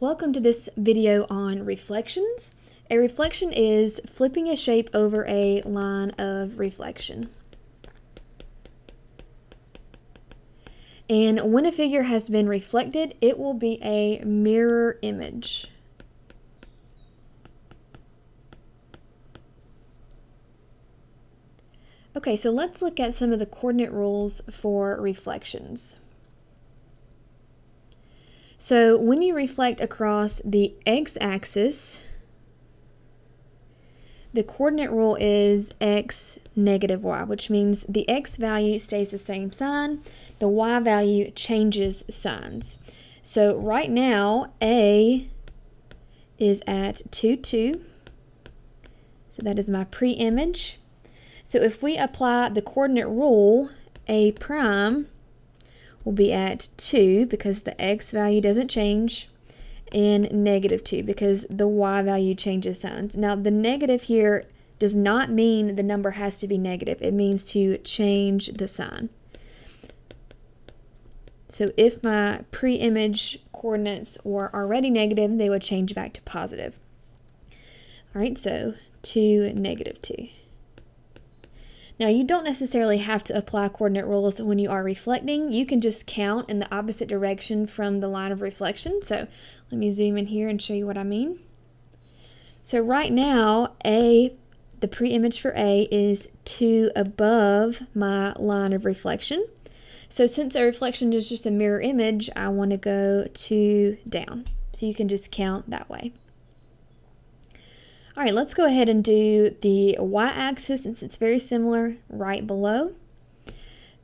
Welcome to this video on reflections. A reflection is flipping a shape over a line of reflection. And when a figure has been reflected, it will be a mirror image. Okay, so let's look at some of the coordinate rules for reflections. So when you reflect across the x-axis, the coordinate rule is x negative y, which means the x value stays the same sign, the y value changes signs. So right now, A is at 2, 2. So that is my pre-image. So if we apply the coordinate rule, A prime will be at 2 because the x value doesn't change, and negative 2 because the y value changes signs. Now the negative here does not mean the number has to be negative. It means to change the sign. So if my pre-image coordinates were already negative, they would change back to positive. All right, so 2, negative 2. Now, you don't necessarily have to apply coordinate rules when you are reflecting. You can just count in the opposite direction from the line of reflection. So let me zoom in here and show you what I mean. So right now, A, the pre-image for A is 2 above my line of reflection. So since a reflection is just a mirror image, I want to go 2 down. So you can just count that way. All right, let's go ahead and do the y-axis since it's very similar right below.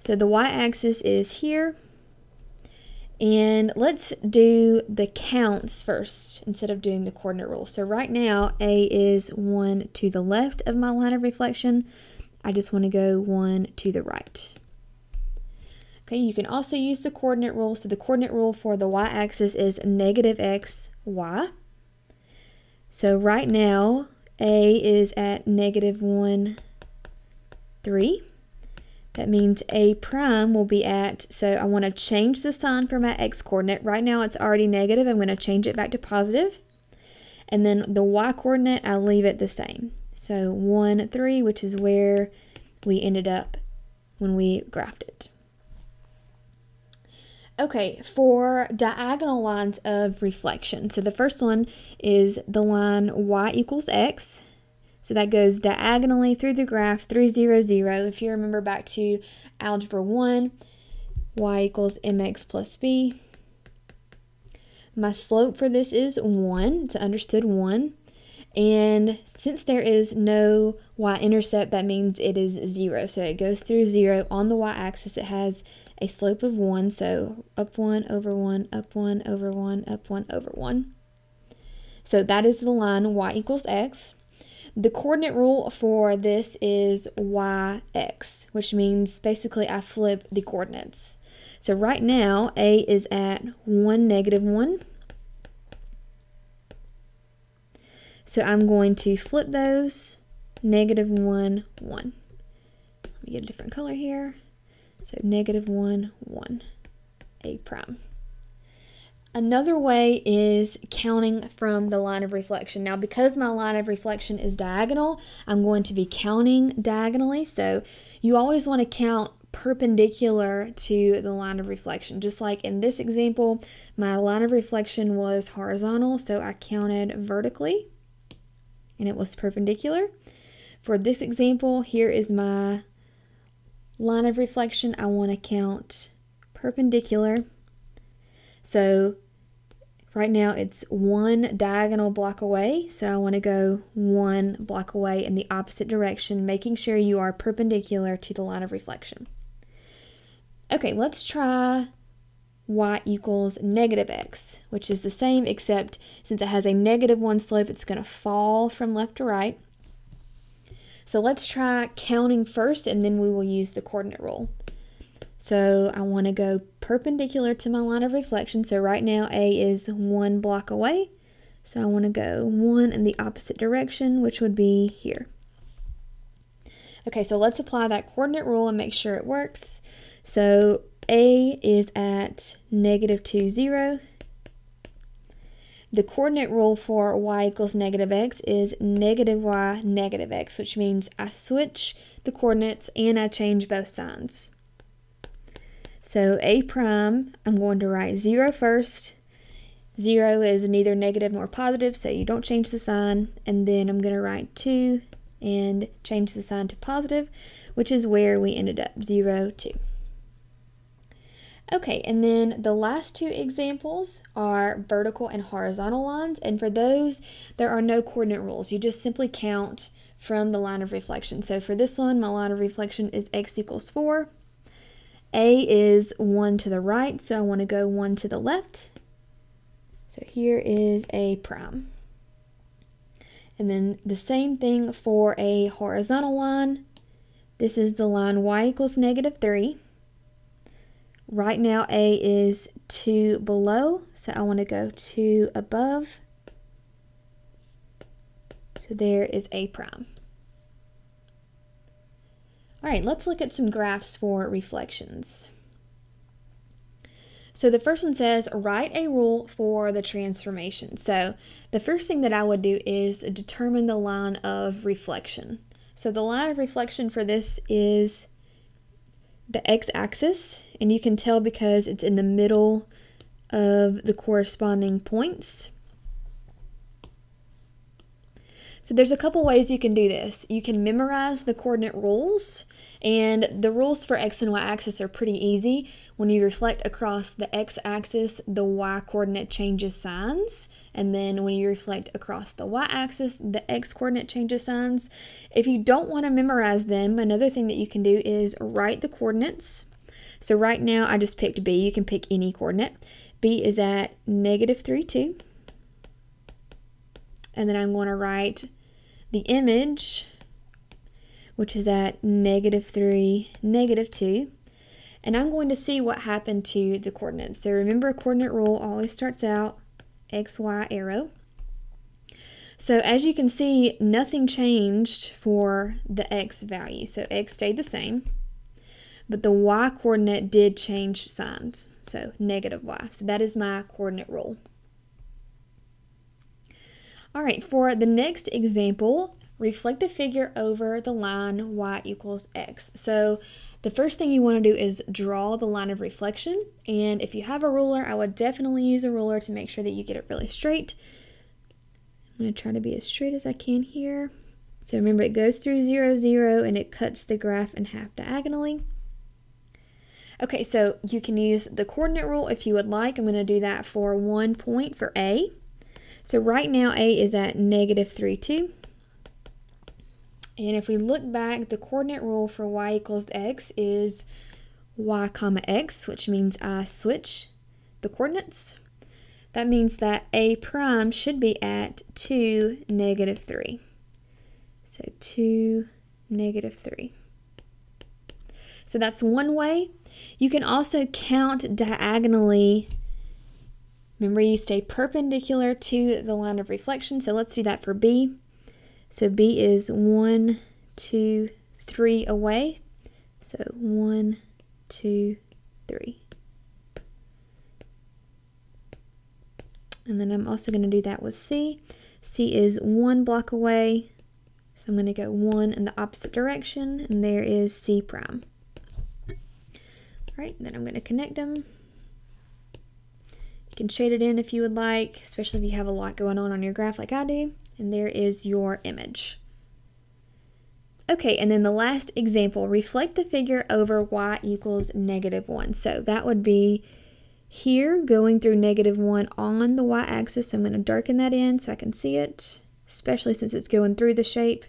So the y-axis is here. And let's do the counts first instead of doing the coordinate rule. So right now, A is 1 to the left of my line of reflection. I just want to go 1 to the right. Okay, you can also use the coordinate rule. So the coordinate rule for the y-axis is negative x, y. So right now, A is at negative 1, 3. That means A prime will be at, so I want to change the sign for my x-coordinate. Right now, it's already negative. I'm going to change it back to positive. And then the y-coordinate, I leave it the same. So 1, 3, which is where we ended up when we graphed it. Okay, for diagonal lines of reflection. So the first one is the line y equals x. So that goes diagonally through the graph through 0, 0. If you remember back to Algebra 1, y equals mx plus b. My slope for this is 1. It's understood 1. And since there is no y-intercept, that means it is 0. So it goes through 0. On the y-axis, it has a slope of 1, so up 1, over 1, up 1, over 1, up 1, over 1. So that is the line y equals x. The coordinate rule for this is yx, which means basically I flip the coordinates. So right now, A is at 1, negative 1. So I'm going to flip those, negative 1, 1. Let me get a different color here. So negative 1, 1, A prime. Another way is counting from the line of reflection. Now, because my line of reflection is diagonal, I'm going to be counting diagonally. So you always want to count perpendicular to the line of reflection. Just like in this example, my line of reflection was horizontal, so I counted vertically, and it was perpendicular. For this example, here is my line of reflection. I want to count perpendicular. So right now it's 1 diagonal block away. So I want to go 1 block away in the opposite direction, making sure you are perpendicular to the line of reflection. Okay, let's try y equals negative x, which is the same except since it has a negative 1 slope, it's going to fall from left to right. So let's try counting first, and then we will use the coordinate rule. So I want to go perpendicular to my line of reflection. So right now, A is 1 block away. So I want to go 1 in the opposite direction, which would be here. Okay, so let's apply that coordinate rule and make sure it works. So A is at negative 2, 0. The coordinate rule for y equals negative x is negative y, negative x, which means I switch the coordinates and I change both signs. So a prime, I'm going to write 0 first. 0 is neither negative nor positive, so you don't change the sign. And then I'm going to write 2 and change the sign to positive, which is where we ended up, 0, 2. Okay, and then the last two examples are vertical and horizontal lines. And for those, there are no coordinate rules. You just simply count from the line of reflection. So for this one, my line of reflection is x equals 4. A is 1 to the right, so I want to go 1 to the left. So here is a prime. And then the same thing for a horizontal line. This is the line y equals negative 3. Right now A is 2 below, so I want to go 2 above. So there is A prime. All right, let's look at some graphs for reflections. So the first one says, write a rule for the transformation. So the first thing that I would do is determine the line of reflection. So the line of reflection for this is the x-axis, and you can tell because it's in the middle of the corresponding points. So there's a couple ways you can do this. You can memorize the coordinate rules, and the rules for x and y axis are pretty easy. When you reflect across the x axis, the y coordinate changes signs, and then when you reflect across the y axis, the x coordinate changes signs. If you don't want to memorize them, another thing that you can do is write the coordinates. So right now I just picked B. You can pick any coordinate. B is at negative 3, 2. And then I'm going to write the image, which is at negative 3, negative 2. And I'm going to see what happened to the coordinates. So remember, a coordinate rule always starts out x, y, arrow. So as you can see, nothing changed for the x value. So x stayed the same, but the y coordinate did change signs. So negative y. So that is my coordinate rule. All right, for the next example, reflect the figure over the line y equals x. So the first thing you want to do is draw the line of reflection. And if you have a ruler, I would definitely use a ruler to make sure that you get it really straight. I'm going to try to be as straight as I can here. So remember, it goes through 0, 0, and it cuts the graph in half diagonally. Okay, so you can use the coordinate rule if you would like. I'm going to do that for 1 point for A. So right now A is at negative 3, 2. And if we look back, the coordinate rule for y equals x is y comma x, which means I switch the coordinates. That means that A prime should be at 2, negative 3. So 2, negative 3. So that's one way. You can also count diagonally. Remember, you stay perpendicular to the line of reflection, so let's do that for B. So B is 1, 2, 3 away. So 1, 2, 3. And then I'm also going to do that with C. C is 1 block away, so I'm going to go 1 in the opposite direction, and there is C prime. All right, then I'm going to connect them. You can shade it in if you would like, especially if you have a lot going on your graph like I do. And there is your image. Okay, and then the last example, reflect the figure over y equals negative 1. So that would be here going through negative 1 on the y-axis. So I'm going to darken that in so I can see it, especially since it's going through the shape.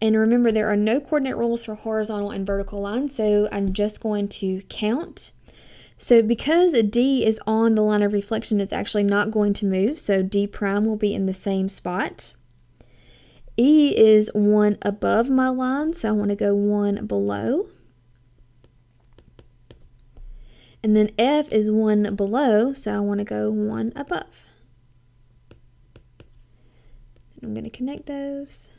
And remember, there are no coordinate rules for horizontal and vertical lines, so I'm just going to count. So because D is on the line of reflection, it's actually not going to move, so D prime will be in the same spot. E is 1 above my line, so I want to go 1 below. And then F is 1 below, so I want to go 1 above. I'm going to connect those.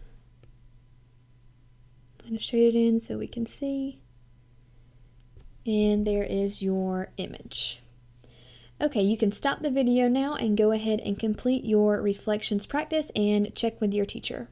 I'm going to shade it in so we can see. And there is your image. Okay, you can stop the video now and go ahead and complete your reflections practice and check with your teacher.